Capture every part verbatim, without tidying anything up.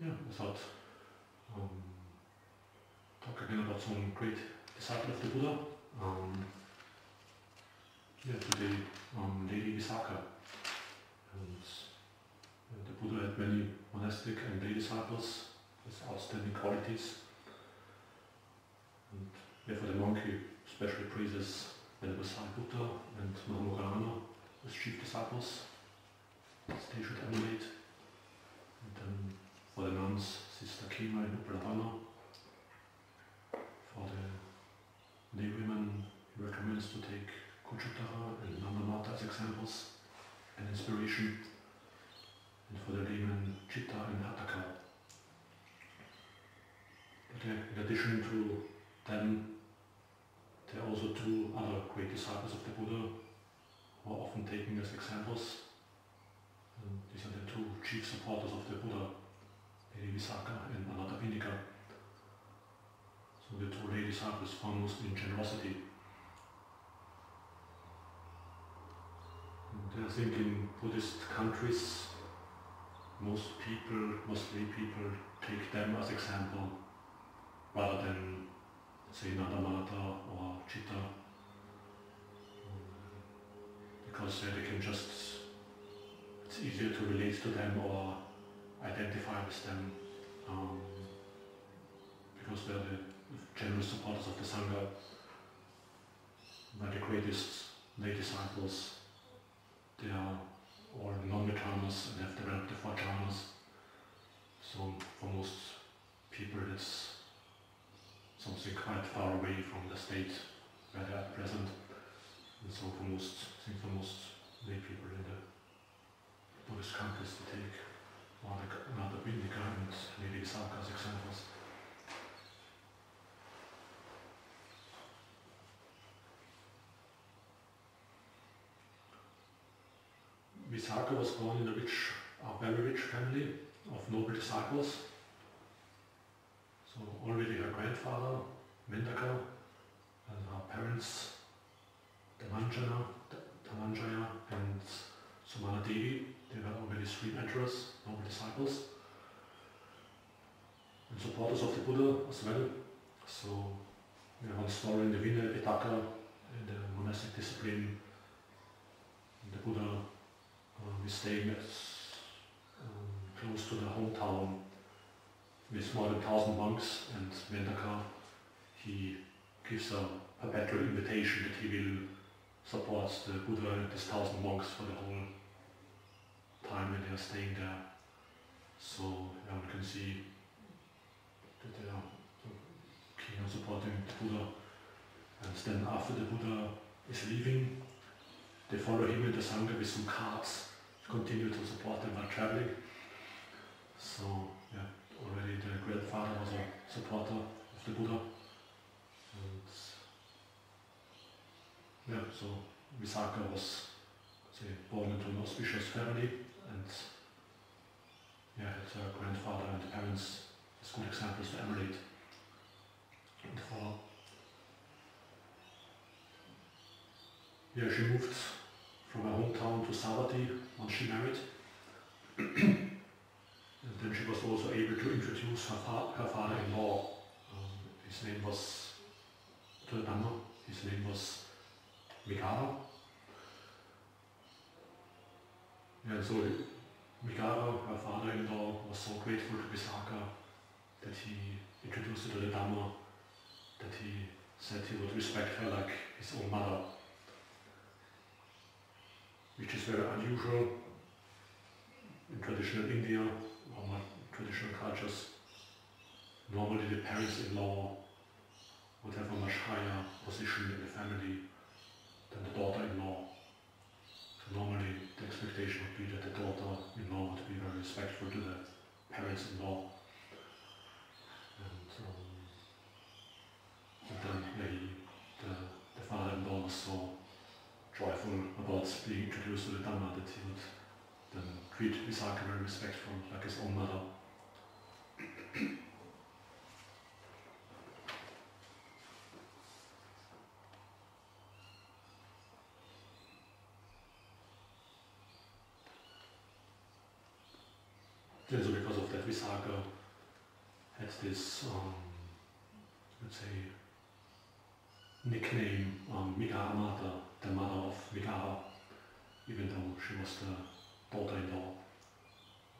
yeah, without um, talk again about some great disciple of the Buddha. Um, yeah, today, um, Lady Visākhā. And uh, the Buddha had many monastic and lay disciples with outstanding qualities. And therefore, the monkey specially praises the Sariputta and Mahāmoggallāna as chief disciples, as they should emulate. And then for the nuns, Sister Khemā in Uppalavaṇṇā. For the lay women, he recommends to take Khujjuttara and Nandamātā as examples and inspiration. And for the laymen, Chitta and Hatthaka. But uh, in addition to them, there are also two other great disciples of the Buddha who are often taken as examples. And these are the two chief supporters of the Buddha, Lady Visākhā and Anāthapiṇḍika. So the two lay disciples found mostly in generosity. And I think in Buddhist countries, most people, most lay people, take them as example rather than, say, Nandamātā or Chitta, because uh, they can just, it's easier to relate to them or identify with them, um, because they're the generous supporters of the Sangha, they're the greatest lay disciples, they are all non-jhanas and have developed the four jhanas, so for most people it's something quite far away from the state where they are present, and so for most, I think for most lay people in the Buddhist countries to take Anāthapiṇḍika and Lady Visākhā as examples. Visākhā was born in a rich, a very rich family of noble disciples. So already her grandfather, Meṇḍaka, and her parents, Tamanjaya, Tamanjaya and Sumanadevi, they were already three mentors, noble disciples, and supporters of the Buddha as well. So, you know, one story in the Vinaya Pitaka, in the monastic discipline, the Buddha uh, is staying at, um, close to the hometown with more than a thousand monks, and Meṇḍaka, he gives a perpetual invitation that he will support the Buddha and his thousand monks for the whole time when they are staying there. So yeah, we can see that they are keen on supporting the Buddha. And then after the Buddha is leaving, they follow him in the Sangha with some carts to continue to support them while traveling. So yeah, already the grandfather was a supporter of the Buddha, and yeah, so Visākhā was, say, born into an auspicious family, and yeah, her grandfather and parents as good examples to emulate and follow. Yeah, she moved from her hometown to Savatthi once she married. And then she was also able to introduce her, fa her father-in-law. Um, his name was, to the Dhamma, his name was Migara. And so Migara, her father-in-law, was so grateful to Visākhā that he introduced her to the Dhamma, that he said he would respect her like his own mother, which is very unusual in traditional India. Or traditional cultures, normally the parents-in-law would have a much higher position in the family than the daughter-in-law. So normally the expectation would be that the daughter-in-law would be very respectful to the parents-in-law. And, um, and then maybe the, the father-in-law was so joyful about being introduced to the Dhamma that he would then treat Visākhā very respectful, like his own mother. And so because of that, Visākhā had this, um, let's say, nickname, um, Migara Mata, the mother of Migara, even though she was the daughter-in-law,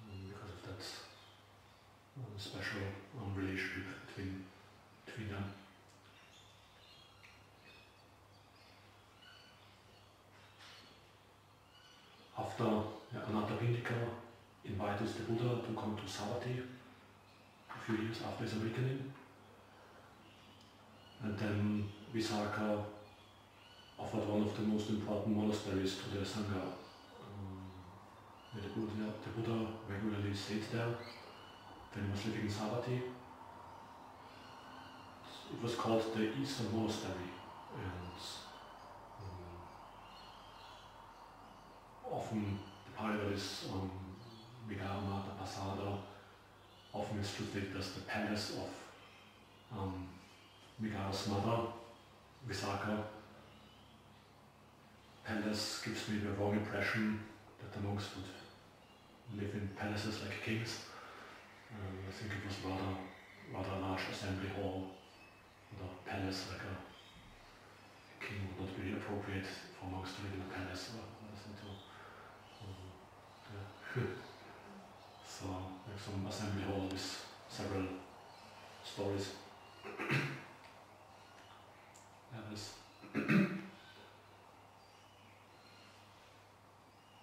um, because of that um, special um, relationship between, between them. After yeah, Anāthapiṇḍika invited the Buddha to come to Savatthi a few years after his awakening, and then Visākhā offered one of the most important monasteries to the Sangha. Um, the, Buddha, the Buddha regularly stayed there when he was living in Savatthi. It was called the Eastern Monastery, and often the Pallavaris, um, Vigama, the Pasada, often is treated as the palace of um, Vigara's mother, Visākhā. Palace gives me the wrong impression that the monks would live in palaces like kings. Um, I think it was rather, rather a large assembly hall, not a palace like a, a king would not be appropriate for monks to live in a palace. So, like some assembly hall with several stories.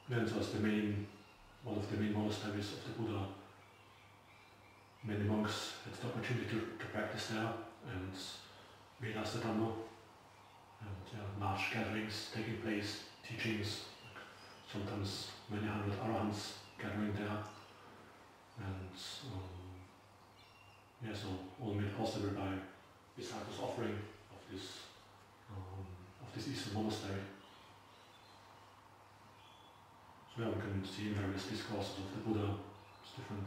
Then was the main, one of the main monasteries of the Buddha. Many monks had the opportunity to, to practice there and realize the Dhamma, and uh, large gatherings taking place, teachings. Sometimes many hundred Arahants gathering there, and um, yeah, so all made possible by Visākhā's offering of this um, of this Eastern monastery. So yeah, we can see in various discourses of the Buddha, it's different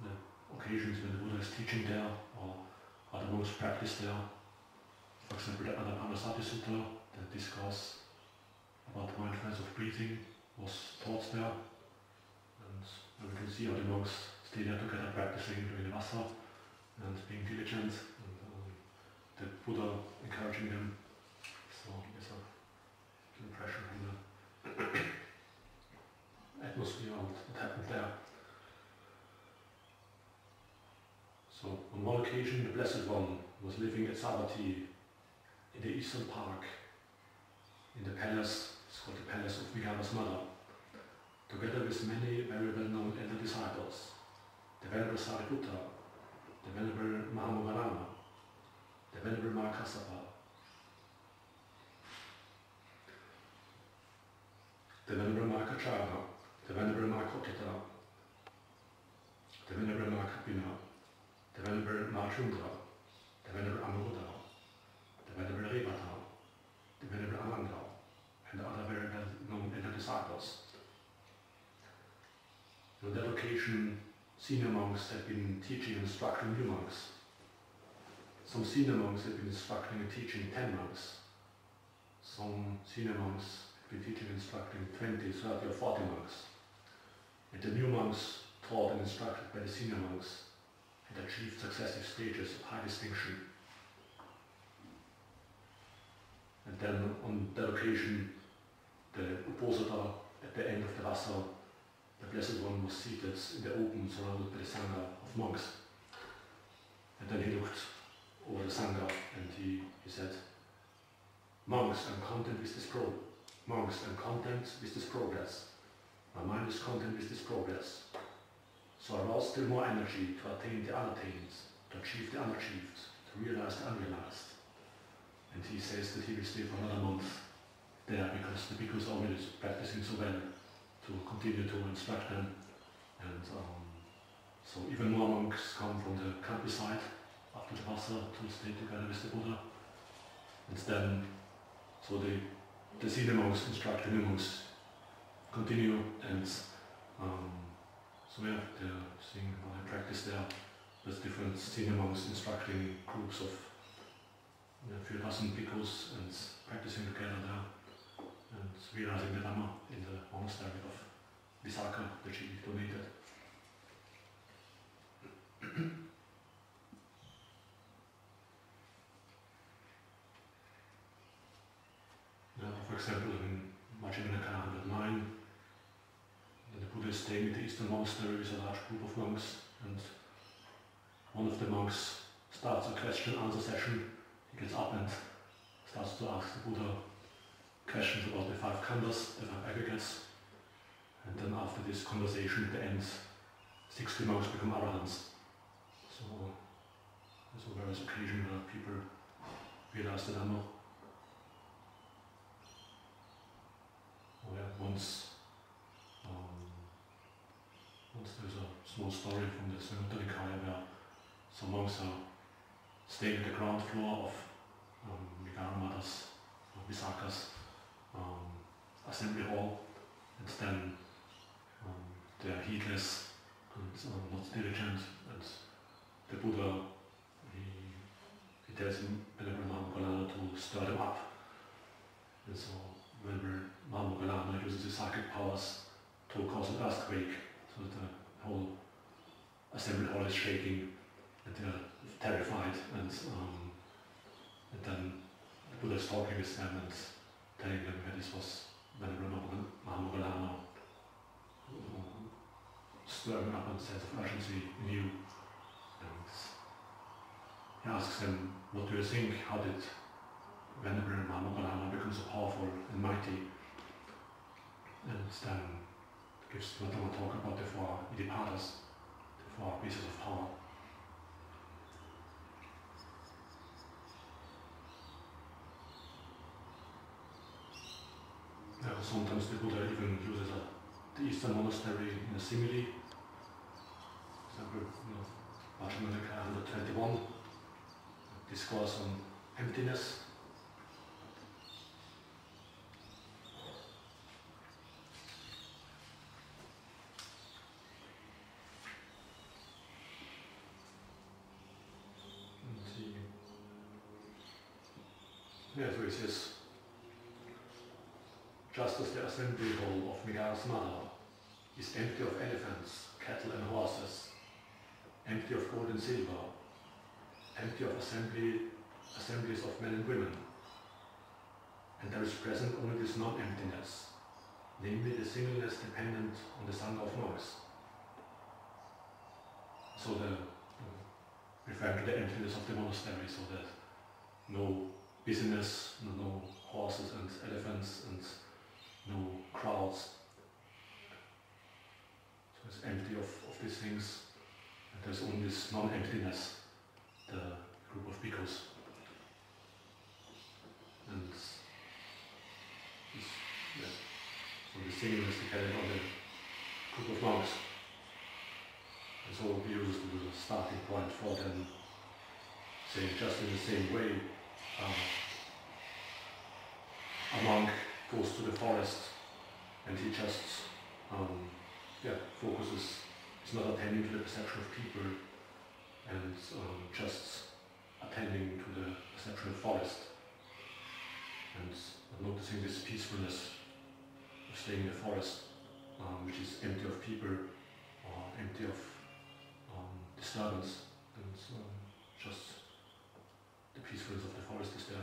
the occasions when the Buddha is teaching there or other monks practice there. For example, the Ānāpānasati Sutta, the discourse about the mindfulness of breathing was taught there, and we can see how the monks stay there together practicing, doing the Vassa and being diligent, and um, the Buddha encouraging them. So it's a good impression from the atmosphere and what happened there. So on one occasion the Blessed One was living at Savatthi in the Eastern Park, in the palace, it's called the palace of Vigara's mother, together with many very well-known elder disciples, the Venerable Sariputta, the Venerable Mahāmoggallāna, the Venerable Mahakassapa, the Venerable Mahakaccayana, the Venerable Mahakotthita, the Venerable Mahakappina, the Venerable Mahacunda, the Venerable Anuruddha, the Venerable Revata, the Venerable Arahants, and other very well-known elder disciples. On that occasion, senior monks had been teaching and instructing new monks. Some senior monks had been instructing and teaching ten monks. Some senior monks had been teaching and instructing twenty, thirty or forty monks. And the new monks, taught and instructed by the senior monks, had achieved successive stages of high distinction. And then on that occasion, the Uposatha, at the end of the Vassa, the Blessed One was seated in the open, surrounded by the Sangha of monks. And then he looked over the Sangha and he, he said, "Monks, I'm content with this pro. Monks, I'm content with this progress. My mind is content with this progress. So I lost still more energy to attain the unattained, to achieve the unachieved, to realize the unrealized." And he says that he will stay for another month there because the bhikkhus only is practicing so well to continue to instruct them. And um, so even more monks come from the countryside after the Vassa to stay together with the Buddha. And then, so the, the senior monks instruct the new monks, continue, and um, so yeah, they're seeing how practice there with different senior monks instructing groups of a few dozen bhikkhus and practicing together there and realizing the Dhamma in the monastery of Visākhā that she donated. for example, in Majjhima-Nikaya nine, in the Buddhist state, the Eastern monastery is a large group of monks, and one of the monks starts a question-answer session. He gets up and starts to ask the Buddha questions about the five khandhas, the five aggregates, and then after this conversation at the end, sixty monks become Arahants. So there's a various occasion where people realize the Dhamma. Well, once, um, once there's a small story from the Sangha where some monks are staying at the ground floor of um, Migara Mata's, or Visākhā's um, assembly hall, and then um, they are heedless and um, not diligent, and the Buddha, he, he tells him, Mahāmoggallāna, to stir them up. And so whenever Mahāmoggallāna uses his psychic powers to cause an earthquake, so that the whole assembly hall is shaking, and they are terrified, and, um, and then the Buddha is talking with them and telling them that this was Venerable Mahāmoggallāna stirring up a sense of urgency in you. And he asks them, what do you think? How did Venerable Mahāmoggallāna become so powerful and mighty? And then gives Nandamātā talk about the four idipadas, the four pieces of power. Sometimes the Buddha even uses a, the Eastern monastery in a simile. For example, Mahāmoggallāna one twenty-one, discourse on emptiness. And he, yeah, so he says, just as the assembly hall of Migara's mother is empty of elephants, cattle and horses, empty of gold and silver, empty of assembly, assemblies of men and women, and there is present only this non-emptiness, namely the singleness dependent on the Sangha of noise. So the, referring to the emptiness of the monastery, so that no business, no horses and elephants and no crowds. So it's empty of, of these things. And there's only this non-emptiness, the group of bhikkhus. And this, yeah, so the singleness depended on the group of monks. And so we use the starting point for them, saying just in the same way, um, a monk goes to the forest and he just um, yeah, focuses, he's not attending to the perception of people and um, just attending to the perception of forest and noticing this peacefulness of staying in the forest, um, which is empty of people or empty of um, disturbance, and um, just the peacefulness of the forest is there.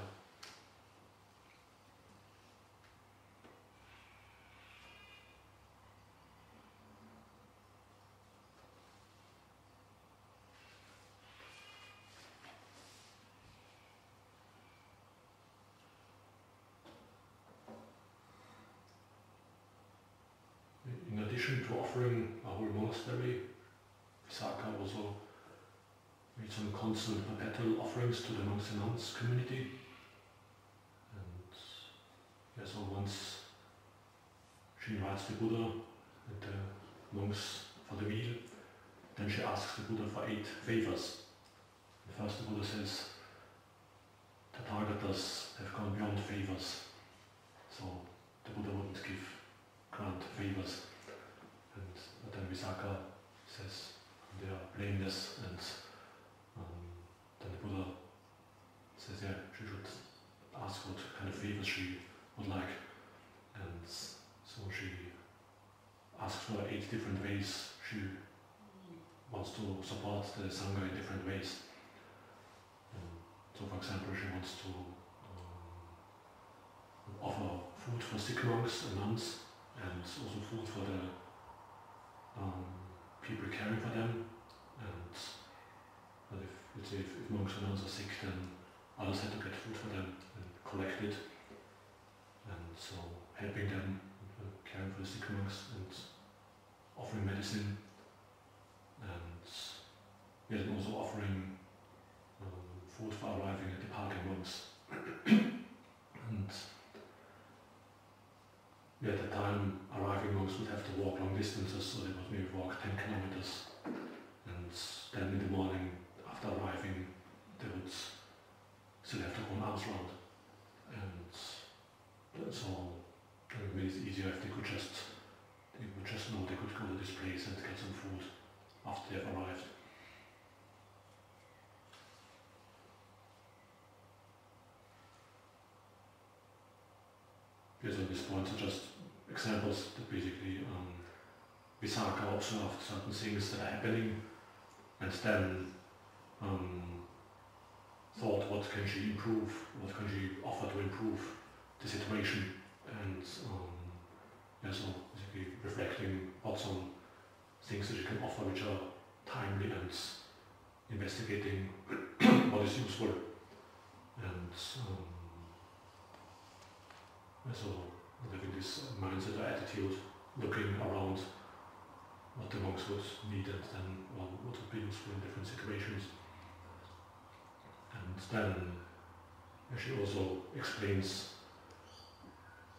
In addition to offering a whole monastery, Visākhā also made some constant perpetual offerings to the monks and nuns community. And yeah, so once she invites the Buddha and the monks for the meal, then she asks the Buddha for eight favors. And first the Buddha says, Tathāgatas have gone beyond favors, so the Buddha wouldn't give grant favors. And then Visākhā says they are blameless, and um, then the Buddha says, yeah, she should ask what kind of favors she would like. And so she asks for eight different ways. She wants to support the Sangha in different ways. Um, so for example, she wants to um, offer food for sick monks and nuns, and also food for the um, people caring for them. And uh, if, if, if monks and nuns are sick, then others had to get food for them and collect it. And so helping them, uh, caring for the sick monks and offering medicine, and we are also offering um, food for arriving and departing monks. And yeah, at the time, arriving monks would have to walk long distances, so they would maybe walk ten kilometers. And then in the morning, after arriving, they would still have to go an arms round. And so it made it easier if they could just, they would just know they could go to this place and get some food after they've arrived. Yes, at this point are just examples that basically um, Visākhā observed certain things that are happening, and then um, thought, what can she improve, what can she offer to improve the situation, and um, yeah, so basically reflecting thoughts on things that she can offer which are timely, and investigating what is useful. And um, so having this mindset or attitude, looking around what the monks would need and then well, what would be useful in different situations. And then she also explains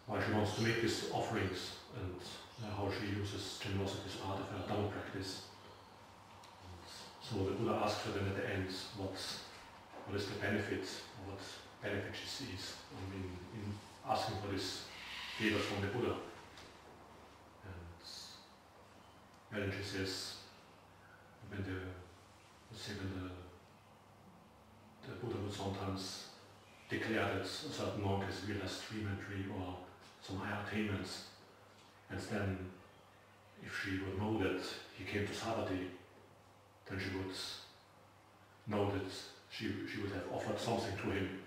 why she wants to make these offerings and uh, how she uses generosity as part of her Dhamma practice. And so the Buddha asks her then at the end what, what is the benefit, what benefit she sees in, in asking for this favor from the Buddha. And then she says, when the, let's say when the, the Buddha would sometimes declare that a certain monk has realized dream entry or some higher attainments, and then if she would know that he came to Savati, then she would know that she, she would have offered something to him.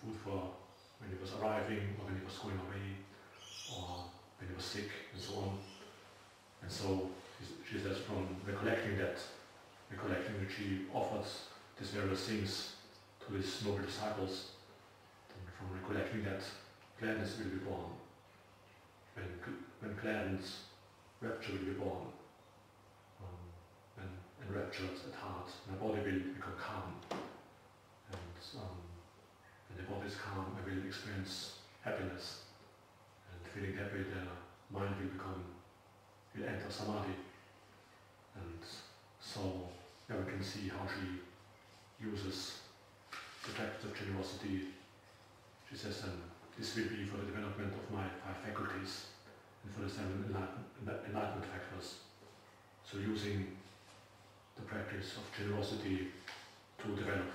Food for when he was arriving, or when he was going away, or when he was sick, and so on. And so she says, from recollecting that, recollecting that she offers these various things to his noble disciples, and from recollecting that, gladness will be born. When, when gladness, rapture will be born. Um, when enraptured at heart, my body will become calm. And, um, when the body is calm, I will experience happiness. And feeling happy, the mind will become, will enter samadhi. And so yeah, we can see how she uses the practice of generosity. She says, um, this will be for the development of my five faculties and for the seven enlighten, enlightenment factors. So using the practice of generosity to develop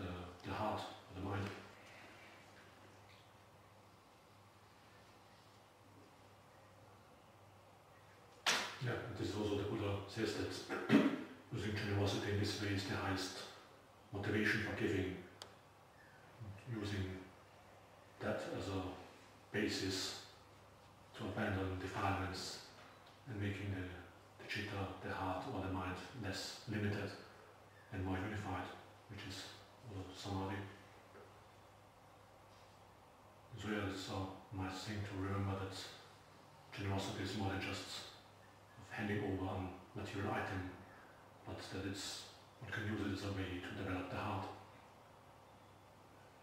the, the heart, the mind. Yeah, this is also the Buddha says that using generosity in this way is the highest motivation for giving. Using that as a basis to abandon defilements and making the, the chitta, the heart or the mind less limited and more unified, which is samadhi. So yeah, it's a nice thing to remember that generosity is more than just handing over a material item, but that it's, one can use it as a way to develop the heart.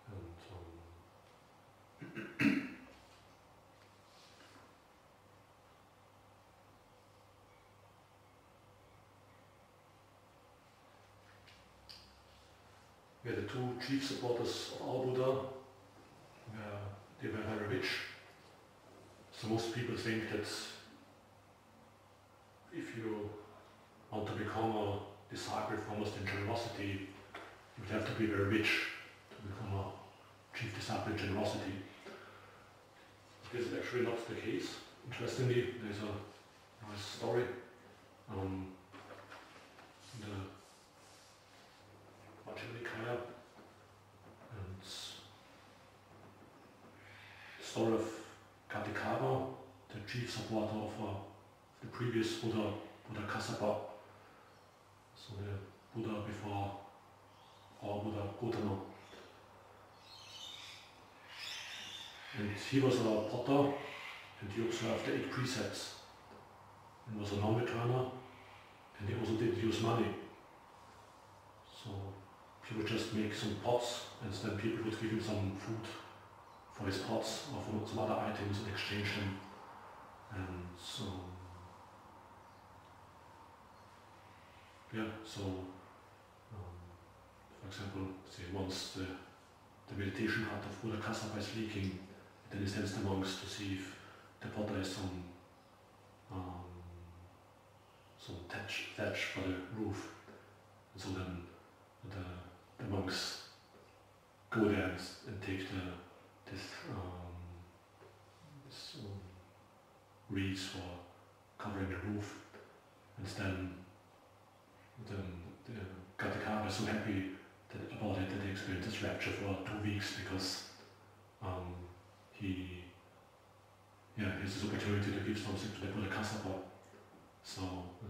And, um, we are the two chief supporters of our Buddha. Uh, they were very rich. So most people think that if you want to become a disciple foremost in generosity, you would have to be very rich to become a chief disciple in generosity. This is actually not the case. Interestingly, there's a nice story. Um, the Vajranikaya, and support of uh, the previous Buddha, Buddha Kassapa. So the Buddha before our Buddha Gautama. And he was a potter, and he observed the eight precepts, and was a non-returner, and he also did use money. So he would just make some pots, and then people would give him some food for his pots or for some other items and exchange them. And so, yeah, so, um, for example, say once the, the meditation hut of Buddha Kassapa is leaking, then he sends the monks to see if the potter has some, um, some thatch, thatch for the roof. And so then the, the monks go there and, and take the, this, um, this um, reeds for covering the roof, and then, then the Ghaṭīkāra is so happy that, about it that he experiences rapture for two weeks because um, he, yeah, he has this opportunity to give something to the Buddha Kassapa. So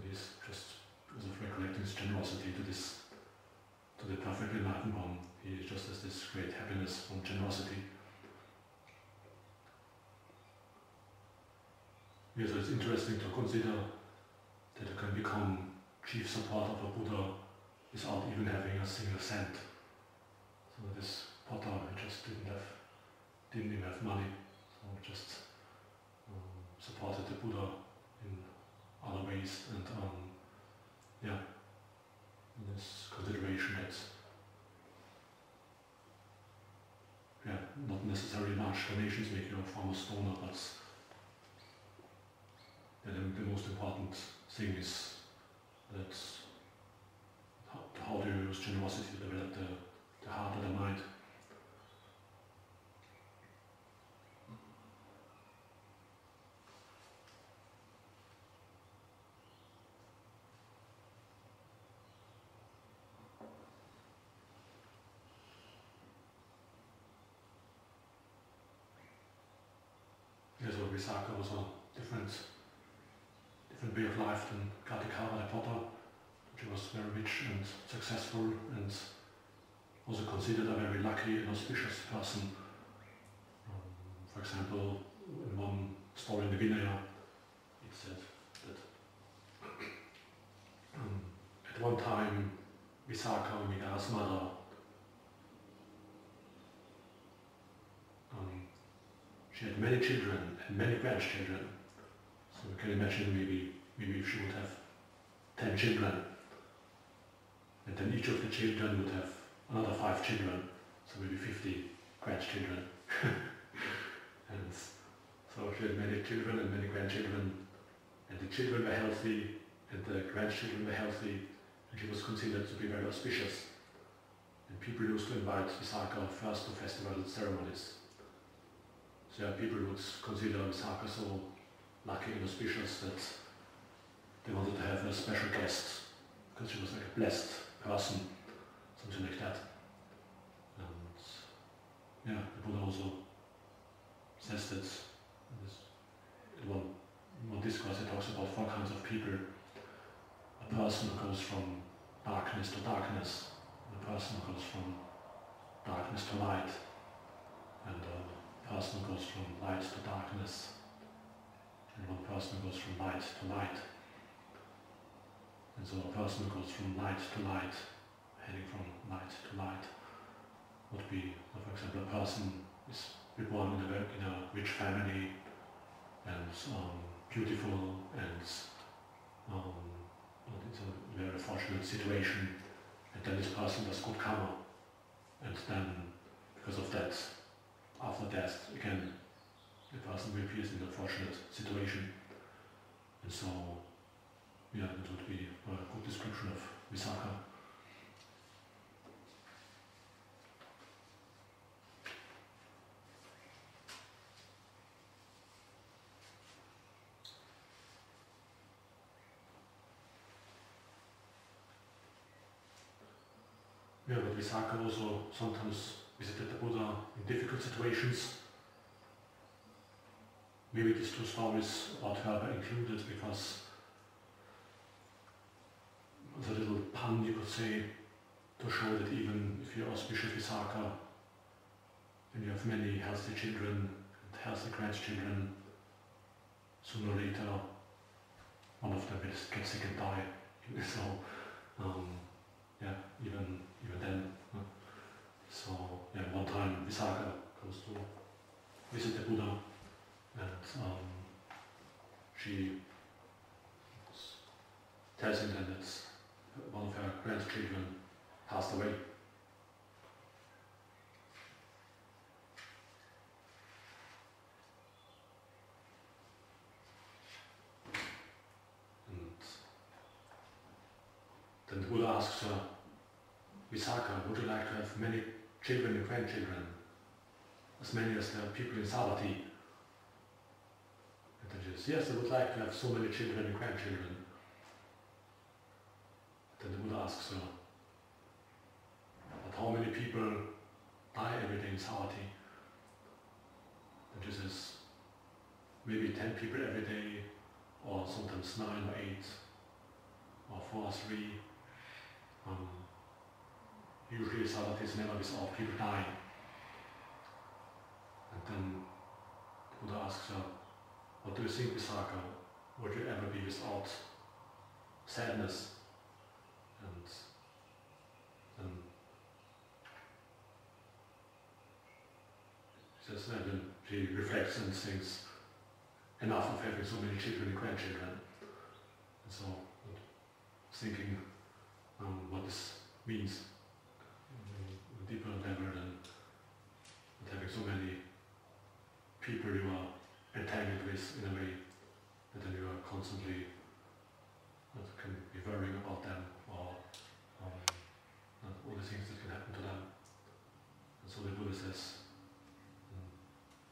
he's just because of recollecting his generosity to this, to the perfectly enlightened one, he just has this great happiness from generosity. Yeah, so it's interesting to consider that you can become chief support of a Buddha without even having a single cent. So this potter just didn't have, didn't even have money, so just um, supported the Buddha in other ways. And um, yeah, this consideration that's yeah, not necessarily large donations making a famous donor, but yeah, the, the most important thing is that how, how do you use generosity to develop the, the heart and the mind. Yeah, so Visākhā was a different different way of life than Ghaṭīkāra the potter. She was very rich and successful and also considered a very lucky and auspicious person. Um, for example, in one story in the Vinaya, it said that um, at one time Visākhā, Migara's mother, um, she had many children and many grandchildren. So you can imagine maybe, maybe if she would have ten children, and then each of the children would have another five children, so maybe fifty grandchildren. And so she had many children and many grandchildren, and the children were healthy, and the grandchildren were healthy, and she was considered to be very auspicious. And people used to invite Visākhā first to festivals and ceremonies. So yeah, people would consider Visākhā so lucky and auspicious that they wanted to have a special guest, because she was like a blessed person, something like that. And yeah, the Buddha also says that in one, one discourse he talks about four kinds of people. A person who goes from darkness to darkness, a person who goes from darkness to light, and a person who goes from light to darkness, and one person who goes from light to light. And so a person who goes from light to light, heading from light to light, would be, for example, a person is born in a, in a rich family, and um, beautiful, and um, it's a very fortunate situation, and then this person does good karma, and then because of that, after death, again, the person reappears in a fortunate situation. And so, yeah, that would be a good description of Visākhā. Yeah, but Visākhā also sometimes visited the Buddha in difficult situations. Maybe these two stories about her were included because the little pun you could say to show that even if you're auspicious Visākhā, then you have many healthy children and healthy grandchildren, sooner or later one of them will get sick and die. So um, yeah, even even then. Huh? So yeah, one time Visākhā comes to visit the Buddha, and um, she tells him then that one of her grandchildren passed away. And then the Buddha asks her, Visākhā, would you like to have many children and grandchildren? As many as there are people in Savatthi? And then she says, yes, I would like to have so many children and grandchildren. Then the Buddha asks her, but how many people die every day in Savatthi? And she says, maybe ten people every day, or sometimes nine or eight, or four or three. Um, usually Savatthi is never without people dying. And then the Buddha asks her, what do you think, Visākhā? Would you ever be without sadness? And then she says that, and she reflects and thinks, enough of having so many children and grandchildren. And so thinking um, what this means on a deeper level than having so many people you are entangled with in a way that then you are constantly that can be worrying about them, or um, all the things that can happen to them. And so the Buddha says,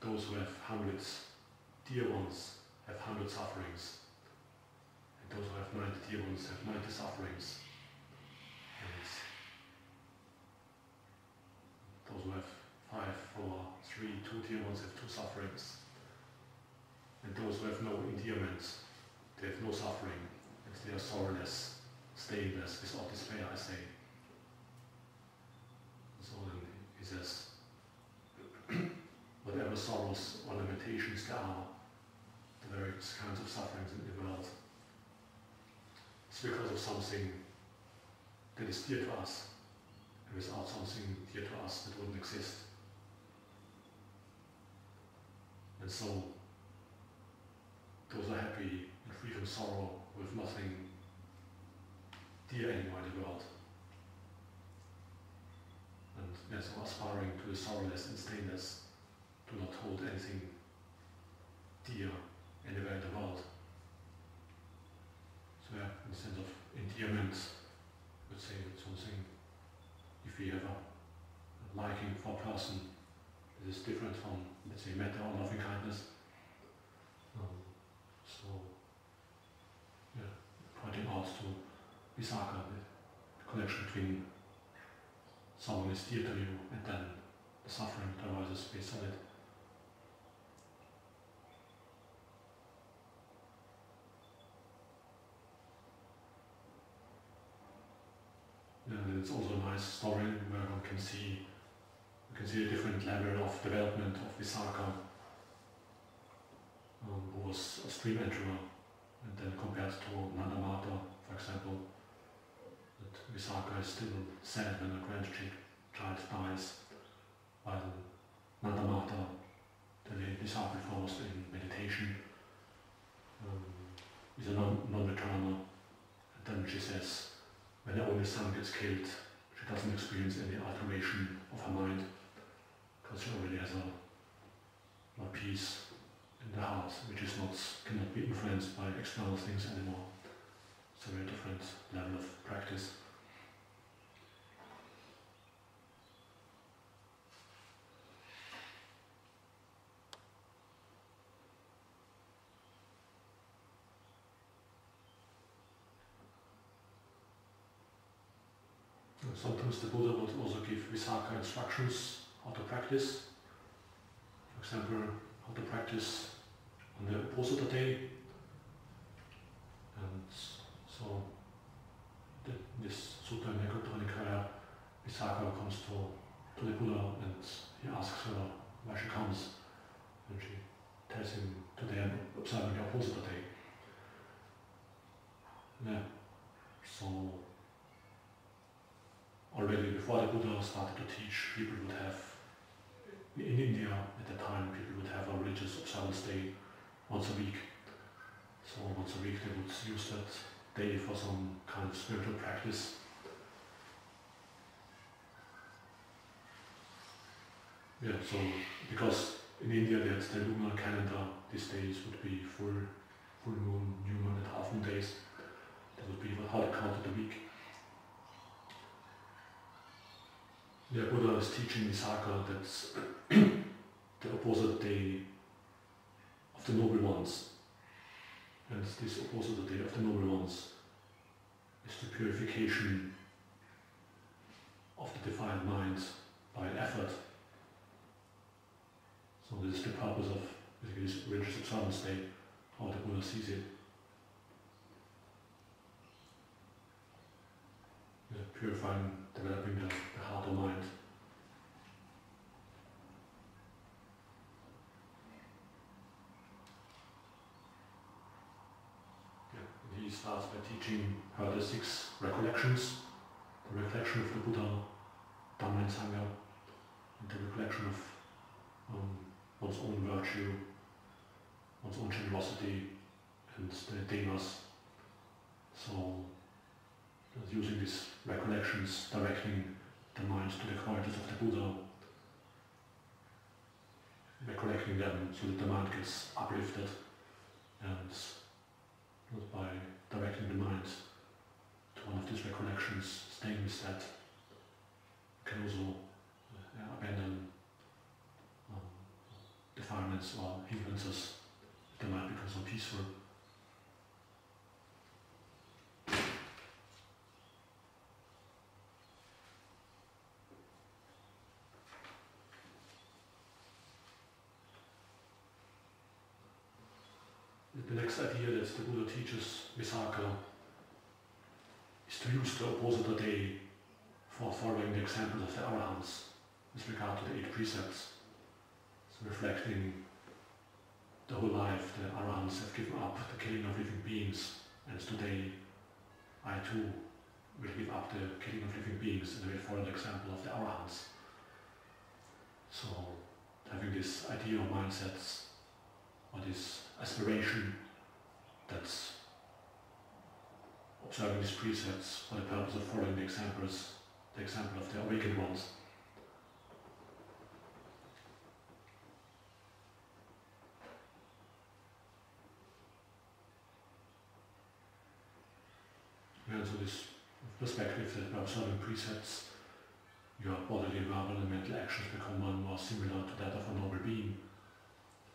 those who have hundreds dear ones have hundred sufferings, and those who have ninety dear ones have ninety sufferings, and those who have five, four, three, two dear ones have two sufferings, and those who have no endearments, they have no suffering. They are sorrowless, stainless, without despair, I say. So then he says, whatever sorrows or lamentations there are, the various kinds of sufferings in the world, it's because of something that is dear to us, and without something dear to us that wouldn't exist. And so, those are happy and free from sorrow, with nothing dear anymore in the world, and yeah, so aspiring to the sorrowless and stainless, do not hold anything dear anywhere in the world. So yeah, in the sense of endearment, I would say it's something, if we have a liking for a person, it is different from, let's say, metta or loving kindness. Um, so. Pointing out to Visākhā, the connection between someone is dear to you and then the suffering that arises based on it. And it's also a nice story where one can see you can see a different level of development of Visākhā, um, who was a stream enterer. And then compared to Nandamātā, for example, that Visākhā is still sad when a grandchild dies, while Nandamātā, the disciple forced in meditation, um, is a non-returner. And then she says, when her only son gets killed, she doesn't experience any alteration of her mind, because she already has a, a peace in the heart, which is not cannot be influenced by external things anymore. It's a very different level of practice. And sometimes the Buddha would also give Visākhā instructions how to practice. For example, how to practice on the Uposatha day. And so the, this Sutta in Nikaya, Visākhā comes to, to Nipula and he asks her why she comes. And she tells him, today I'm observing the Uposatha day. Yeah. So already before the Buddha started to teach, people would have, in India at that time, people would have a religious observance day once a week. So once a week they would use that day for some kind of spiritual practice. Yeah, so because in India they had the lunar calendar, these days would be full, full moon, new moon and half moon days. That would be how they counted the week. The Buddha is teaching Visākhā that the opposite day of the noble ones, and this opposite day of the noble ones is the purification of the defiled minds by an effort. So this is the purpose of this religious observance day, how the Buddha sees it. Yeah, purifying, developing the, the heart or mind. Yeah, and he starts by teaching her the six recollections, the recollection of the Buddha, Dhamma and Sangha, and the recollection of um, one's own virtue, one's own generosity, and the dhammas. So, using these recollections, directing the mind to the qualities of the Buddha, recollecting them so that the mind gets uplifted, and by directing the mind to one of these recollections, staying with that, you can also uh, abandon um, defilements or hindrances, the mind becomes more peaceful. The next idea that the Buddha teaches Visākhā is to use the Uposatha day for following the example of the Arahants with regard to the eight precepts. So reflecting the whole life the Arahants have given up the killing of living beings, and today I too will give up the killing of living beings and I will follow the example of the Arahants. So having this idea or mindsets, or this aspiration that's observing these precepts for the purpose of following the examples, the example of the awakened ones. And so this perspective that by observing precepts, your bodily, verbal and mental actions become more and more similar to that of a noble being.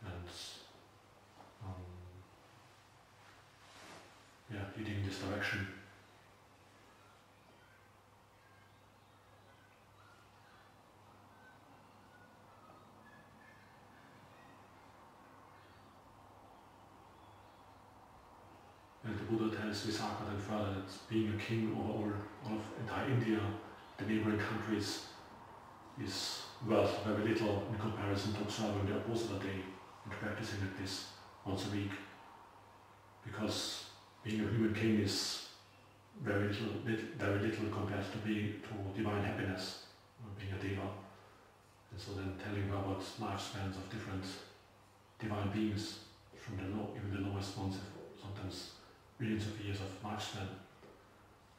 And Yeah, leading in this direction. And the Buddha tells Visākhā then further that being a king over all, all of entire India, the neighboring countries, is worth very little in comparison to observing the Uposatha day and practicing like this once a week. Because being a human king is very little, very little compared to being to divine happiness, or being a deva. And so then telling about lifespans of different divine beings, from the low, even the lowest ones have sometimes millions of years of lifespan.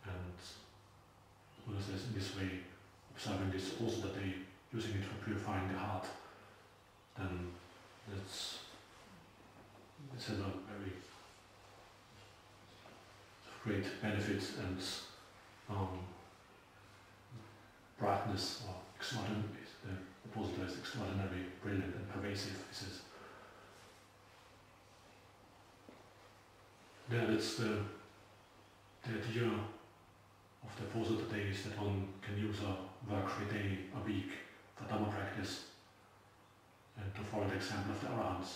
And Buddha says in this way, observing this also that they using it for purifying the heart, then that's it's a very great benefits and um, brightness or extraordinary, the Uposatha is extraordinary, brilliant and pervasive, he says. Yeah, that's the, the idea of the Uposatha day is that one can use a work-free day a week for Dhamma practice and to follow the example of the Arahants.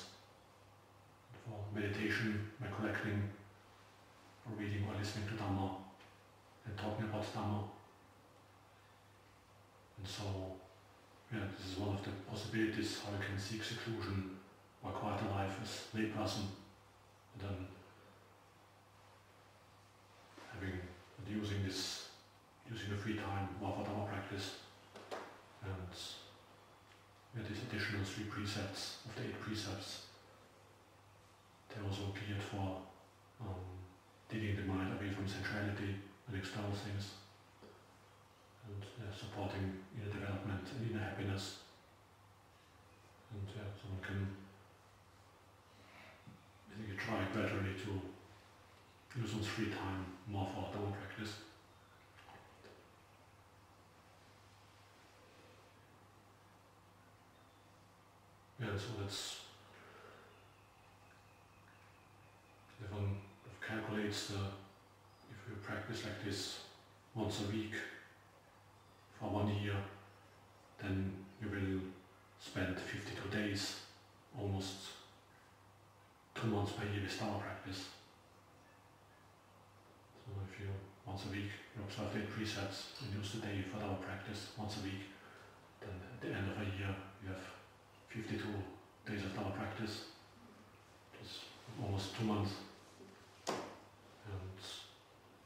for meditation by collecting or reading or listening to Dhamma and talking about Dhamma. And so, yeah, this is one of the possibilities how you can seek seclusion or quite a life as lay person, and then having and using this, using the free time more for Dhamma practice, and yeah, these additional three precepts of the eight precepts. They also appeared for um, digging the mind away from centrality and external things, and uh, supporting inner development and inner happiness. And uh, someone can, I think, try gradually to use one's free time more for Dhamma practice. Yeah, so that's, if one calculates, the, if you practice like this once a week for one year, then you will spend fifty-two days, almost two months per year with Dhamma practice. So if you, once a week, you observe the eight precepts and use the day for Dhamma practice once a week, then at the end of a year you have fifty-two days of Dhamma practice, just almost two months.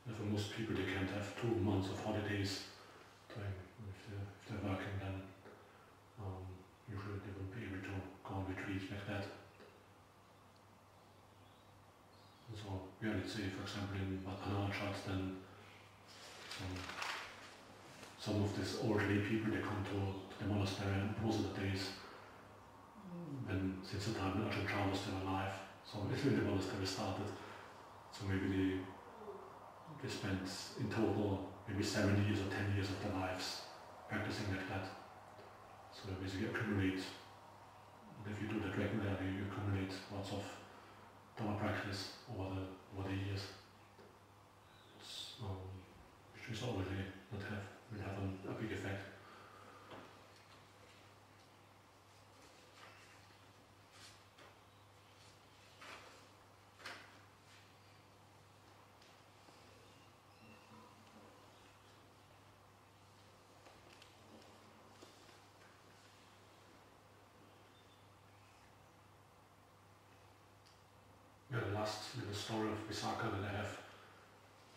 And for most people they can't have two months of holidays time. If they're, if they're working, then um, usually they won't be able to go on retreats like that. And so, yeah, let's say for example in Anāthapiṇḍika charts, then um, some of these elderly people, they come to, to the monastery and Uposatha days. And since the time when Ajahn Chah was still alive, so it's when the monastery started. So maybe they, they spent in total maybe seven years or ten years of their lives practicing like that. So they basically accumulate, if you do that regularly, you accumulate lots of Dhamma practice over the, over the years. It's, um, which is already not have, will have a, a big effect. The story of Visākhā that I have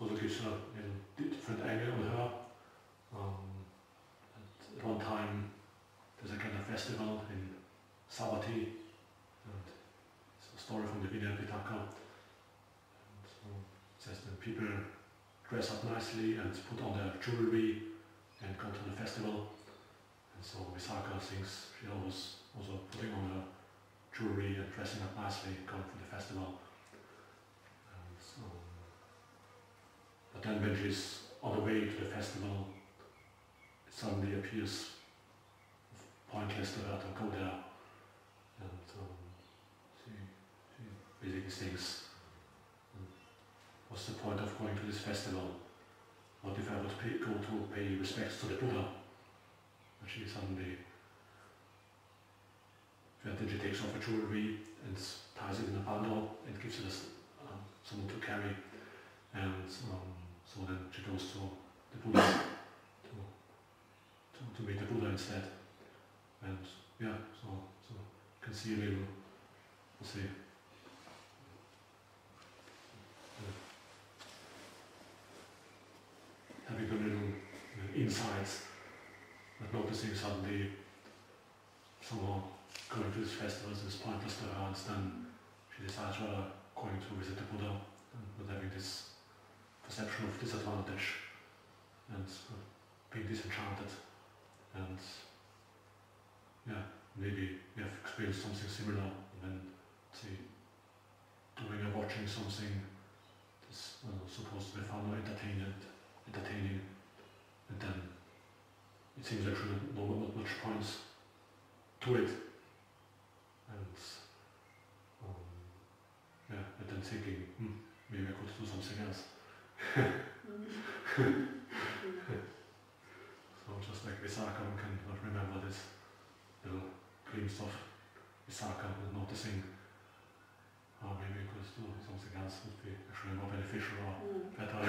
also gives her a little different angle on her. Um, at one time there's a kind of festival in Savatthi, and it's a story from the Vinaya Pitaka. So it says that people dress up nicely and put on their jewelry and go to the festival. And so Visākhā thinks she always also putting on her jewelry and dressing up nicely, going for the festival. So, but then when she's on the way to the festival, it suddenly appears pointless to her to go there, and um, she, she basically thinks, what's the point of going to this festival? What if I would pay, go to pay respects to the Buddha? And she suddenly, and then she takes off her jewelry and ties it in a bundle and gives it a Um, someone to carry, and um, so then she goes to the Buddha to, to, to meet the Buddha instead. And yeah, so, so you can see a little, let's see, yeah, having a little uh, insights, but noticing suddenly somehow going to these festivals is pointless to her, and then she decides rather going to visit the Buddha, and not having this perception of disadvantage and being disenchanted. And yeah, maybe we have experienced something similar when, say, doing or watching something that's uh, supposed to be fun or entertaining, and then it seems actually not, not much points to it. And yeah, and then thinking, hmm, maybe I could do something else. So just like Visākhā, one can remember this little glimpse of Visākhā and noticing uh, or maybe equals to something else would be actually more beneficial or mm. better.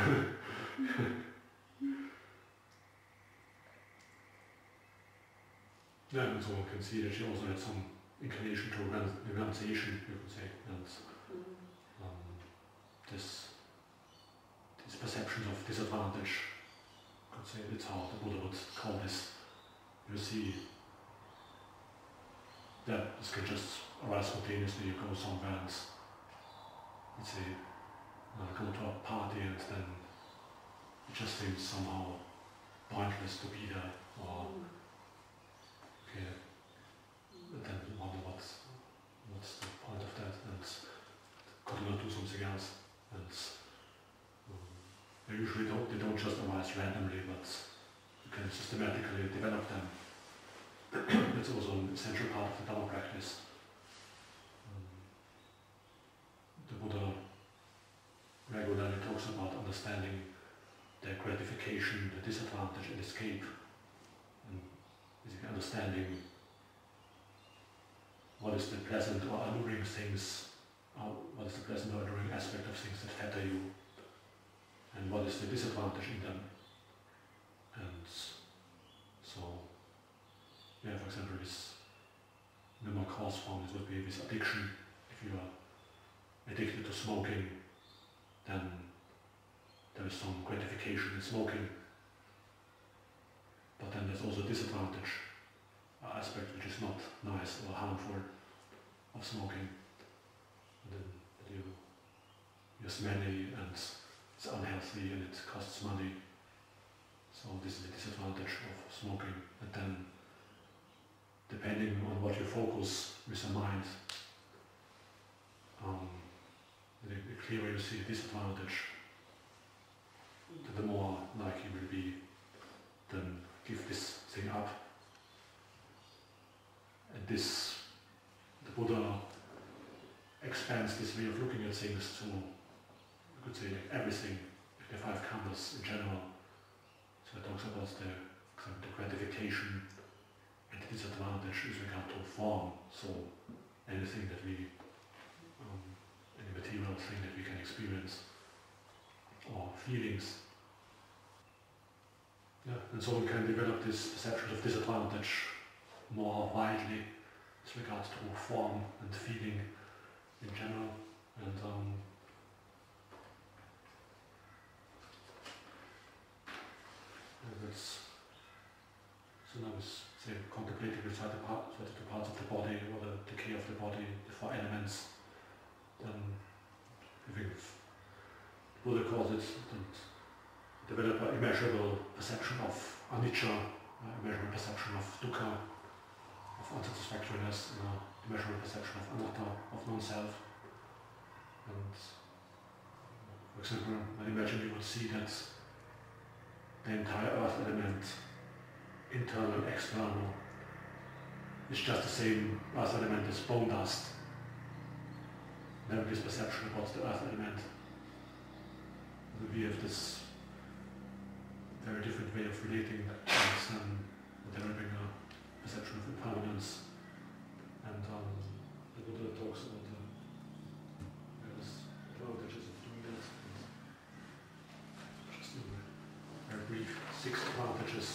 Yeah, and so one can see that she also had some inclination to renunciation, you could say, and um, this, this perception of disadvantage, you could say, that's how the Buddha would call this. You see, yeah, this can just arise spontaneously. You go somewhere and, let's say, uh, go to a party, and then it just seems somehow pointless to be there, or okay, and then wonder what's, what's the point of that, and could not do something else. And um, they usually don't, they don't just arise randomly, but you can systematically develop them. That's also an essential part of the Dhamma practice. Um, the Buddha regularly talks about understanding the gratification, the disadvantage and escape, and basically understanding what is the pleasant or alluring things, or what is the pleasant or alluring aspect of things that fetter you, and what is the disadvantage in them. And so, yeah, for example, this minimal cause form, it would be with addiction. If you are addicted to smoking, then there is some gratification in smoking. But then there's also a disadvantage, an aspect which is not nice or harmful of smoking. And then you, you're smelly and it's unhealthy and it costs money. So this is the disadvantage of smoking. And then, depending on what you focus with your mind, um, the, the clearer you see a disadvantage, the more likely you will be then give this thing up. And this, the Buddha expands this way of looking at things to, you could say, like everything, like the five khandhas in general. So it talks about the, the gratification and the disadvantage with regard to form, so anything that we, um, any material thing that we can experience, or feelings. Yeah. And so we can develop this perception of disadvantage more widely with regard to form and feeling in general. And um, that's, so now it's contemplating the certain parts of the body, or the decay of the body, the four elements, then I think the Buddha calls it, develop an immeasurable perception of anicca, an immeasurable perception of dukkha, of unsatisfactoriness, an immeasurable perception of anatta, of non-self. And for example, I imagine you would see that the entire earth element, internal, external, it's just the same earth element as bone dust. There is this perception about the earth element. We have this very different way of relating things, um, and developing a perception of impermanence. And um, the Buddha talks about the various advantages of doing that. And just in a very brief, six advantages.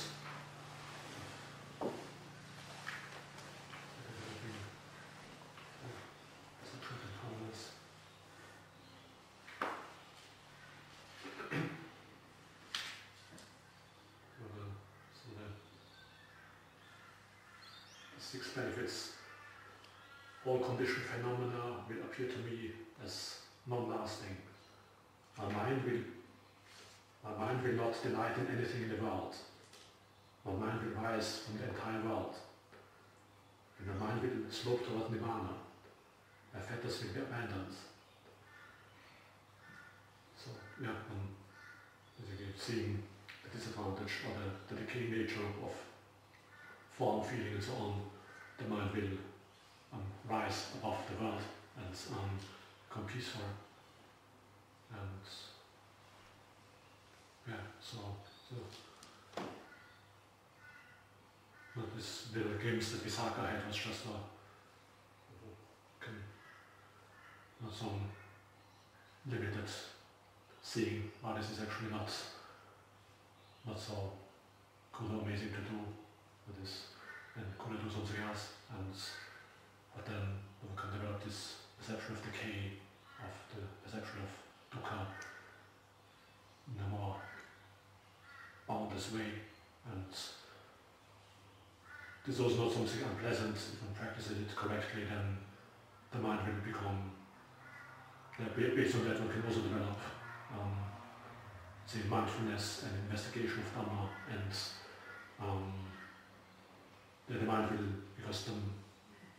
Six benefits. All conditioned phenomena will appear to me as non-lasting. My mind will, my mind will not delight in anything in the world. My mind will rise from the entire world. And my mind will slope toward Nirvana. My fetters will be abandoned. So, yeah, um, basically seeing the disadvantage or the, the decaying nature of form, feeling and so on, the mind will um, rise above the world and um, become peaceful. And yeah, so, so but this little glimpse that Visākhā had was just a, can, one's own limited seeing. Oh, this is actually not, not so good or amazing to do with this, and could I do something else? And but then one can develop this perception of decay, of the perception of dukkha in a more boundless way. And this is also not something unpleasant. If one practices it correctly, then the mind will become, yeah, based on that one can also develop um, say mindfulness and investigation of Dhamma, and um, the, the mind will, because the,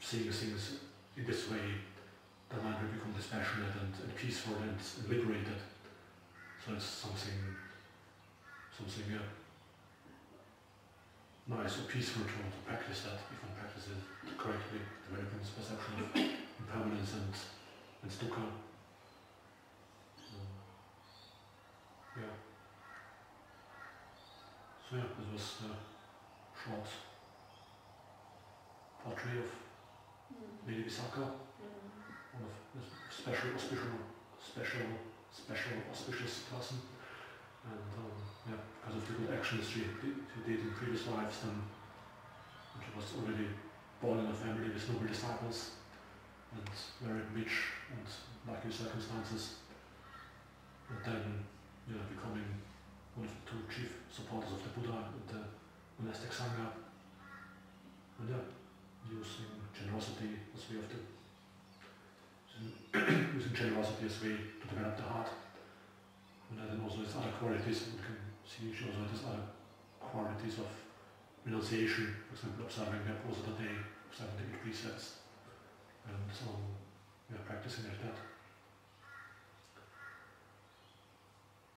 seeing things in this way, the mind will become dispassionate and, and peaceful and, and liberated. So it's something, something yeah, nice or peaceful to, to practice that, if one practices it correctly, developing this perception of impermanence and, and dukkha. Um, yeah. So yeah, this was the short portrait of Lady Visākhā, one of the special, special, special, special, auspicious person. And um, yeah, because of the good actions she did, she did in previous lives, and she was already born in a family with noble disciples, and very rich and lucky circumstances. And then, you know, becoming one of the two chief supporters of the Buddha and the monastic Sangha. And yeah, using generosity as way of the using generosity as way to develop the heart. And then also its other qualities, we can see she also has other qualities of renunciation, for example observing the Uposatha day, observing the eight precepts, and so um, we are practicing